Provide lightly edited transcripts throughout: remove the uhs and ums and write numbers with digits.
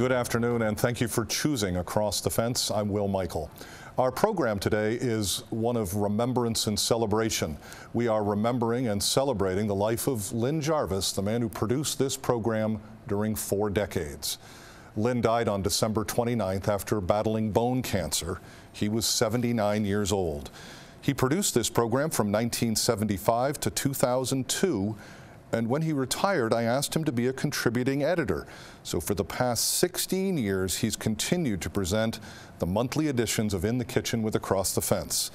Good afternoon, and thank you for choosing Across the Fence. I'm Will Michael. Our program today is one of remembrance and celebration. We are remembering and celebrating the life of Lyn Jarvis, the man who produced this program during 4 decades. Lyn died on December 29th after battling bone cancer. He was 79 years old. He produced this program from 1975 to 2002, and when he retired, I asked him to be a contributing editor. So for the past 16 years, he's continued to present the monthly editions of In the Kitchen with Across the Fence.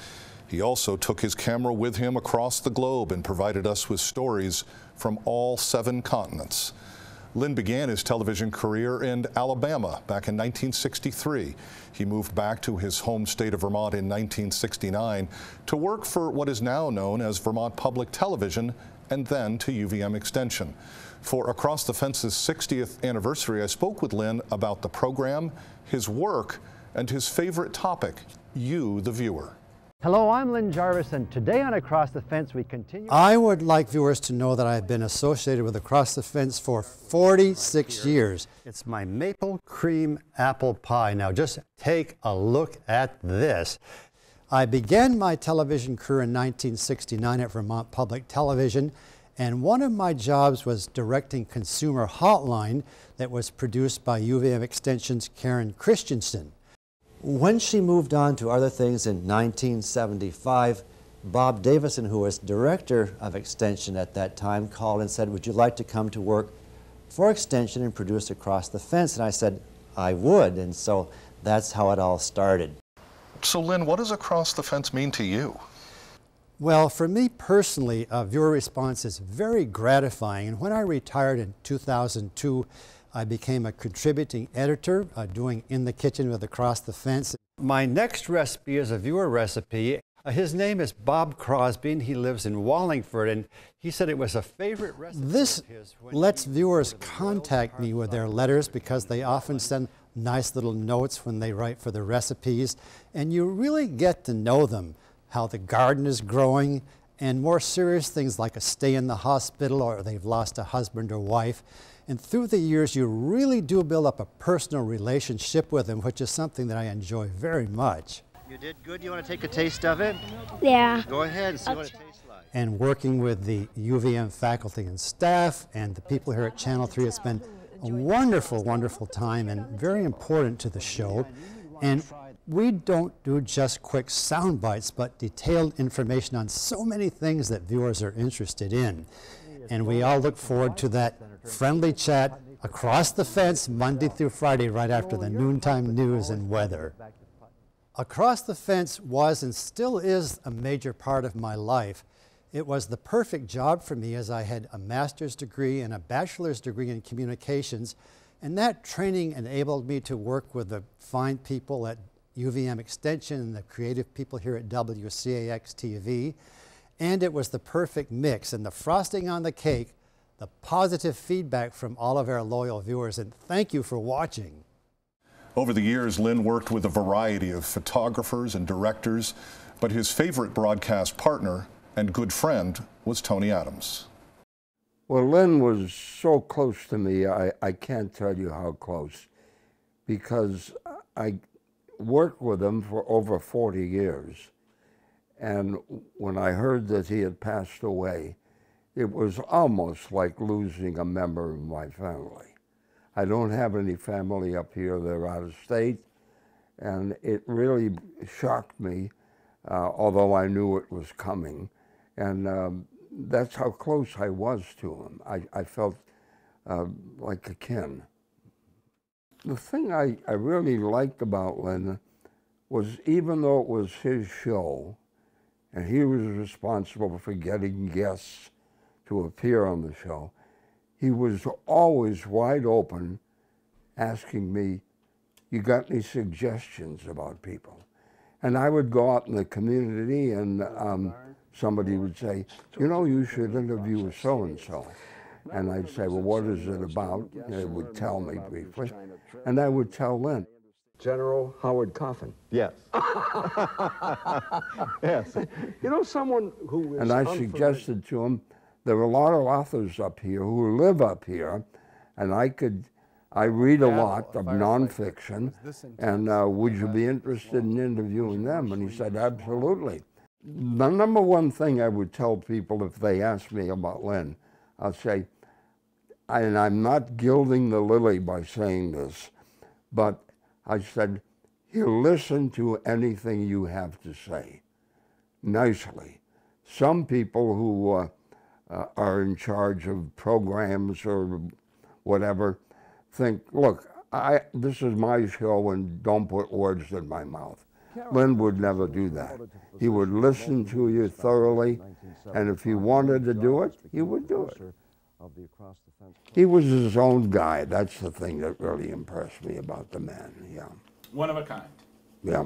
He also took his camera with him across the globe and provided us with stories from all 7 continents. Lyn began his television career in Alabama back in 1963. He moved back to his home state of Vermont in 1969 to work for what is now known as Vermont Public Television, and then to UVM Extension. For Across the Fence's 60th anniversary, I spoke with Lyn about the program, his work, and his favorite topic, you, the viewer. Hello, I'm Lyn Jarvis, and today on Across the Fence we continue... I would like viewers to know that I've been associated with Across the Fence for 46 years. It's my maple cream apple pie. Now just take a look at this. I began my television career in 1969 at Vermont Public Television, and one of my jobs was directing Consumer Hotline that was produced by UVM Extension's Karen Christensen. When she moved on to other things in 1975, Bob Davison, who was director of Extension at that time, called and said, would you like to come to work for Extension and produce Across the Fence? And I said, I would. And so that's how it all started. So Lyn, what does Across the Fence mean to you? Well, for me personally, viewer response is very gratifying. And when I retired in 2002, I became a contributing editor, doing In the Kitchen with Across the Fence. My next recipe is a viewer recipe. His name is Bob Crosby, and he lives in Wallingford, and he said it was a favorite recipe. This lets viewers contact me with their letters because they often send nice little notes when they write for the recipes, and you really get to know them, how the garden is growing, and more serious things like a stay in the hospital or they've lost a husband or wife. And through the years, you really do build up a personal relationship with them, which is something that I enjoy very much. You did good. You want to take a taste of it? Yeah. Go ahead and see what it tastes like. And working with the UVM faculty and staff and the people here at Channel 3, it's been a wonderful, wonderful time and very important to the show. And we don't do just quick sound bites, but detailed information on so many things that viewers are interested in. And we all look forward to that friendly chat Across the Fence Monday through Friday right after the noontime news and weather. Across the Fence was and still is a major part of my life. It was the perfect job for me as I had a master's degree and a bachelor's degree in communications, and that training enabled me to work with the fine people at UVM Extension and the creative people here at WCAX-TV. And it was the perfect mix, and the frosting on the cake, the positive feedback from all of our loyal viewers, and thank you for watching. Over the years, Lyn worked with a variety of photographers and directors, but his favorite broadcast partner and good friend was Tony Adams. Well, Lyn was so close to me, I can't tell you how close, because I worked with him for over 40 years. And when I heard that he had passed away, it was almost like losing a member of my family. I don't have any family up here. They're out of state. And it really shocked me, although I knew it was coming. And that's how close I was to him. I felt like akin. The thing I really liked about Lyn was, even though it was his show, and he was responsible for getting guests to appear on the show, he was always wide open asking me, you got any suggestions about people? And I would go out in the community and somebody would say, you know, you should interview so-and-so. And I'd say, well, what is it about? And they would tell me briefly. And I would tell Lyn. General Howard Coffin. Yes. Yes. You know, someone who is... And I suggested to him, there are a lot of authors up here who live up here, and I could I read a lot of nonfiction, and would you be interested in interviewing them? And he said, absolutely. The number one thing I would tell people if they ask me about Lyn, I'll say, and I'm not gilding the lily by saying this, but I said, he'll listen to anything you have to say, nicely. Some people who are in charge of programs or whatever think, look, this is my show and don't put words in my mouth. Lyn would never do that. He would listen to you thoroughly, and if he wanted to do it, he would do it. He was his own guy. That's the thing that really impressed me about the man, yeah. One of a kind. Yeah.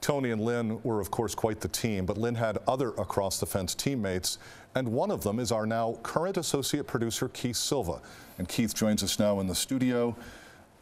Tony and Lyn were, of course, quite the team, but Lyn had other Across the Fence teammates, and one of them is our now current associate producer, Keith Silva. And Keith joins us now in the studio.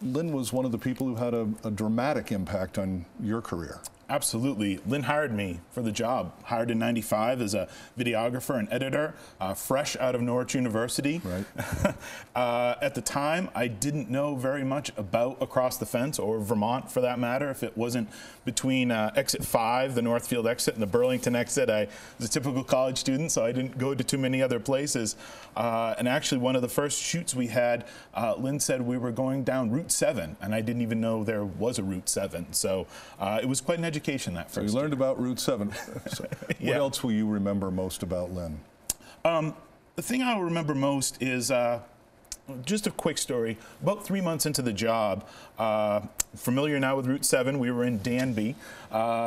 Lyn was one of the people who had a dramatic impact on your career. Absolutely. Lyn hired me for the job, hired in '95 as a videographer and editor, fresh out of Norwich University. Right. At the time, I didn't know very much about Across the Fence, or Vermont for that matter, if it wasn't between exit 5, the Northfield exit, and the Burlington exit. I was a typical college student, so I didn't go to too many other places. And actually, one of the first shoots we had, Lyn said we were going down Route 7, and I didn't even know there was a Route 7. So it was quite an education that first. So you learned about Route 7. So yeah. What else will you remember most about Lyn? The thing I will remember most is just a quick story. About 3 months into the job, familiar now with Route 7, we were in Danby.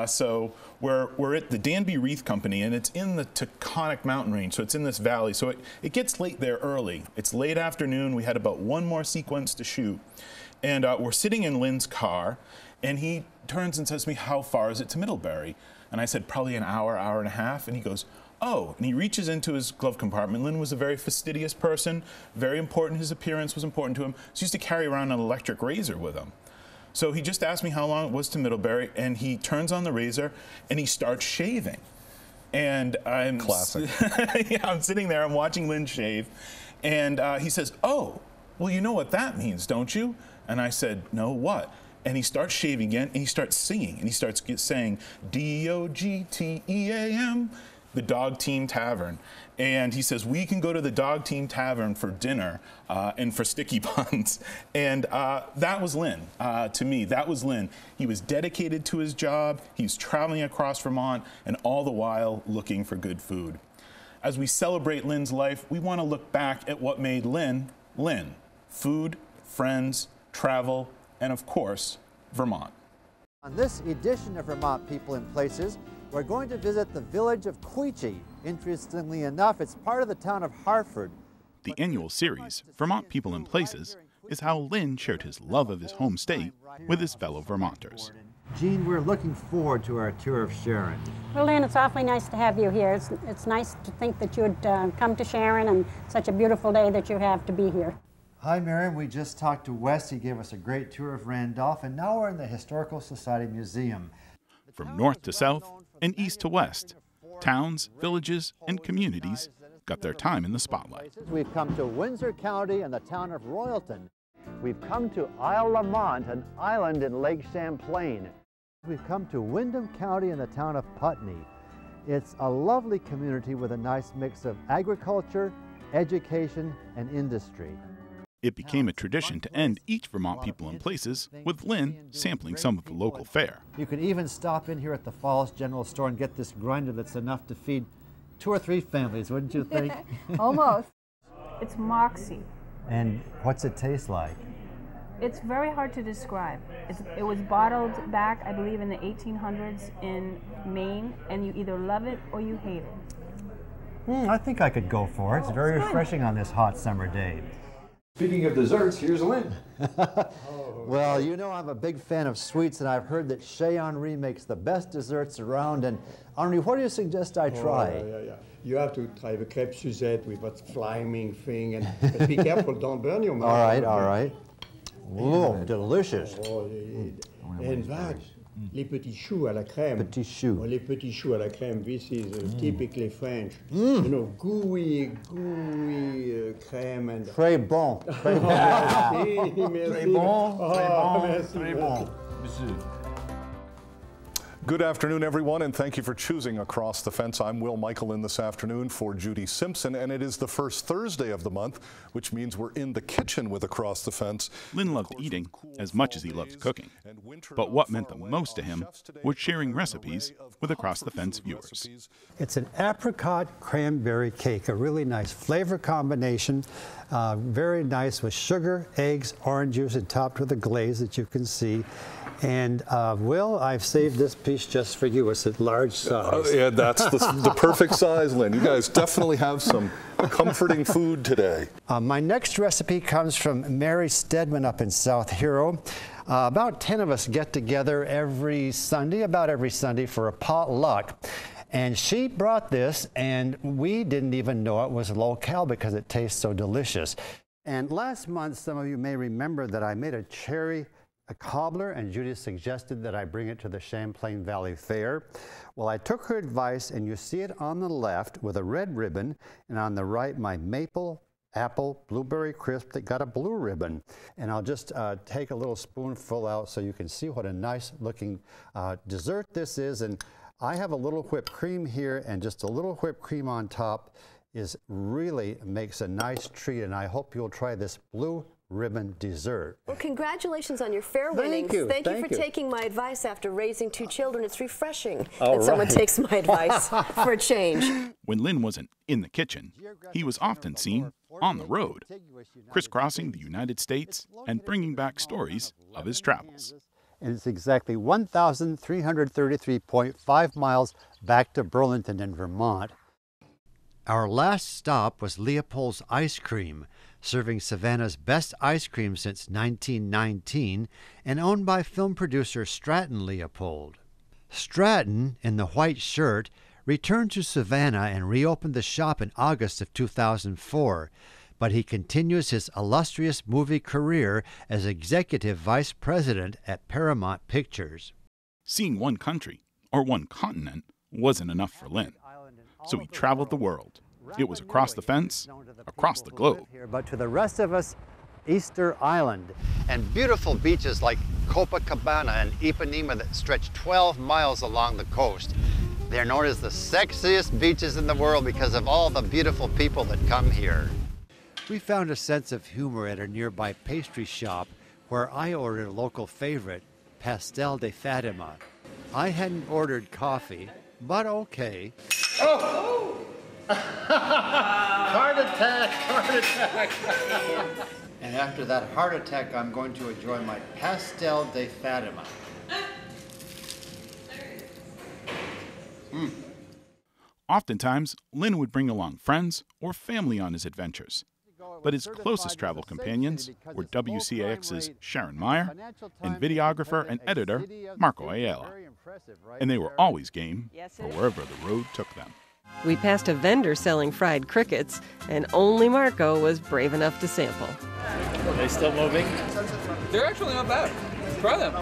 So we're at the Danby Wreath Company, and it's in the Taconic Mountain Range, so it's in this valley. So it gets late there early. It's late afternoon. We had about one more sequence to shoot. And we're sitting in Lyn's car, and he turns and says to me, how far is it to Middlebury? And I said, probably an hour, hour and a half. And he goes, oh. And he reaches into his glove compartment. Lyn was a very fastidious person, very important. His appearance was important to him. So he used to carry around an electric razor with him. So he just asked me how long it was to Middlebury, and he turns on the razor, and he starts shaving. And I'm, classic. Yeah, I'm sitting there, I'm watching Lyn shave, and he says, oh, well, you know what that means, don't you? And I said, no, what? And he starts shaving again, and he starts singing, and he starts saying, D-O-G-T-E-A-M, the Dog Team Tavern. And he says, we can go to the Dog Team Tavern for dinner and for sticky buns. And that was Lyn. To me, that was Lyn. He was dedicated to his job. He was traveling across Vermont, and all the while looking for good food. As we celebrate Lyn's life, we want to look back at what made Lyn, Lyn. Food, friends, travel, and of course, Vermont. On this edition of Vermont People and Places, we're going to visit the village of Quechee. Interestingly enough, it's part of the town of Hartford. The annual series, Vermont People and Places, is how Lyn shared his love of his home state with his fellow Vermonters. Jean, we're looking forward to our tour of Sharon. Well, Lyn, it's awfully nice to have you here. It's nice to think that you'd come to Sharon, and such a beautiful day that you have to be here. Hi, Miriam. We just talked to Wes. He gave us a great tour of Randolph, and now we're in the Historical Society Museum. From north to south and east to west, towns, villages, and communities got their time in the spotlight. We've come to Windsor County and the town of Royalton. We've come to Isle La Motte, an island in Lake Champlain. We've come to Windham County and the town of Putney. It's a lovely community with a nice mix of agriculture, education, and industry. It became a tradition to end each Vermont People and Places with Lyn sampling some of the local fare. You can even stop in here at the Falls General Store and get this grinder that's enough to feed 2 or 3 families, wouldn't you think? Almost. It's moxie. And what's it taste like? It's very hard to describe. It was bottled back, I believe, in the 1800s in Maine, and you either love it or you hate it. I think I could go for it. It's very refreshing on this hot summer day. Speaking of desserts, here's Lyn. Well, you know I'm a big fan of sweets, and I've heard that Henri makes the best desserts around. And Henri, what do you suggest I try? You have to try the crepe Suzette with that flaming thing, and be careful, don't burn your mouth. All right, all right. Whoa, delicious. And that Les petits choux à la crème. Petit choux. Well, les petits choux à la crème. This is typically French. You know, gooey crème. And très bon. Très bon. Merci, merci. Très bon. Oh, très bon. Merci. Très bon. Monsieur. Good afternoon, everyone, and thank you for choosing Across the Fence. I'm Will Michaelin this afternoon for Judy Simpson, and it is the first Thursday of the month, which means we're in the kitchen with Across the Fence. Lyn loved eating as much as he loved cooking, but what meant the most to him was sharing recipes with Across the Fence viewers. It's an apricot cranberry cake, a really nice flavor combination, very nice with sugar, eggs, orange juice, and topped with a glaze that you can see. And Will, I've saved this piece just for you. It's a large size. Yeah, that's the perfect size, Lyn. You guys definitely have some comforting food today. My next recipe comes from Mary Stedman up in South Hero. About 10 of us get together about every Sunday for a potluck. And she brought this, and we didn't even know it was locale because it tastes so delicious. And last month, some of you may remember that I made a cherry cobbler, and Judy suggested that I bring it to the Champlain Valley Fair. Well, I took her advice, and you see it on the left with a red ribbon, and on the right, my maple, apple, blueberry crisp that got a blue ribbon. And I'll just take a little spoonful out so you can see what a nice looking dessert this is. And I have a little whipped cream here, and just a little whipped cream on top is really makes a nice treat, and I hope you'll try this blue ribbon dessert. Well, congratulations on your fair winnings. Thank you for taking my advice after raising two children. It's refreshing that someone takes my advice for a change. When Lyn wasn't in the kitchen, he was often seen on the road, crisscrossing the United States and bringing back stories of his travels. And it's exactly 1,333.5 miles back to Burlington in Vermont. Our last stop was Leopold's Ice Cream, serving Savannah's best ice cream since 1919 and owned by film producer Stratton Leopold. Stratton, in the white shirt, returned to Savannah and reopened the shop in August of 2004, but he continues his illustrious movie career as executive vice president at Paramount Pictures. Seeing one country, or one continent, wasn't enough for Lyn, so he traveled the world. It was Across the Fence, across the globe. But to the rest of us, Easter Island. And beautiful beaches like Copacabana and Ipanema that stretch 12 miles along the coast. They're known as the sexiest beaches in the world because of all the beautiful people that come here. We found a sense of humor at a nearby pastry shop where I ordered a local favorite, Pastel de Fatima. I hadn't ordered coffee, but okay. Oh! Heart attack, heart attack. And after that heart attack, I'm going to enjoy my Pastel de Fatima. Oftentimes, Lyn would bring along friends or family on his adventures, but his closest travel companions were WCAX's Sharon Meyer and videographer and editor Marco Ayala, and they were always game for wherever the road took them. We passed a vendor selling fried crickets, and only Marco was brave enough to sample. Are they still moving? They're actually not bad. Try them.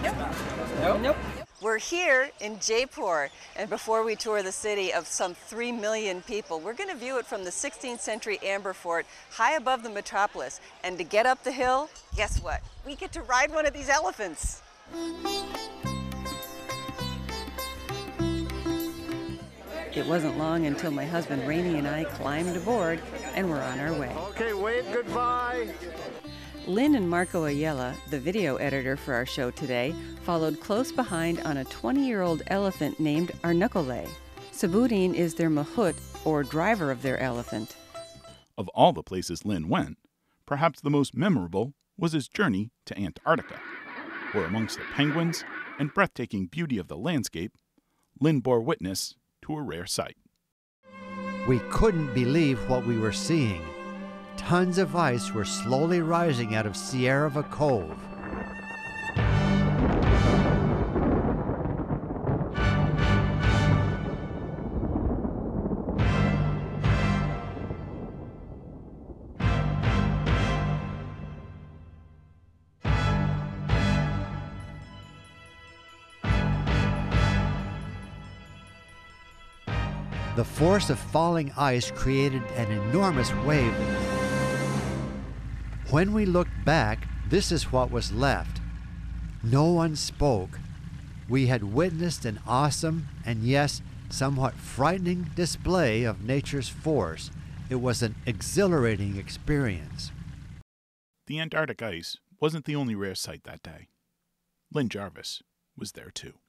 Nope. Nope. We're here in Jaipur, and before we tour the city of some 3 million people, we're going to view it from the 16th century amber fort high above the metropolis. And to get up the hill, guess what? We get to ride one of these elephants. It wasn't long until my husband Rainey and I climbed aboard and were on our way. Okay, wave goodbye. Lyn and Marco Ayala, the video editor for our show today, followed close behind on a 20-year-old elephant named Arnukole. Sabudin is their mahout, or driver of their elephant. Of all the places Lyn went, perhaps the most memorable was his journey to Antarctica, where amongst the penguins and breathtaking beauty of the landscape, Lyn bore witness to a rare sight. We couldn't believe what we were seeing. Tons of ice were slowly rising out of Sierra Cove. The force of falling ice created an enormous wave. When we looked back, this is what was left. No one spoke. We had witnessed an awesome and, yes, somewhat frightening display of nature's force. It was an exhilarating experience. The Antarctic ice wasn't the only rare sight that day. Lyn Jarvis was there too.